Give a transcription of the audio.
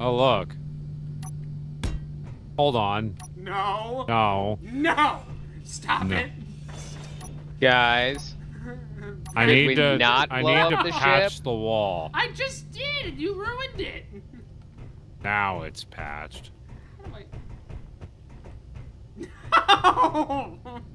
Oh, look. Hold on. No. No. No. Stop it. Guys. I need to not patch the wall. I just did, and you ruined it. Now it's patched. How do I... No.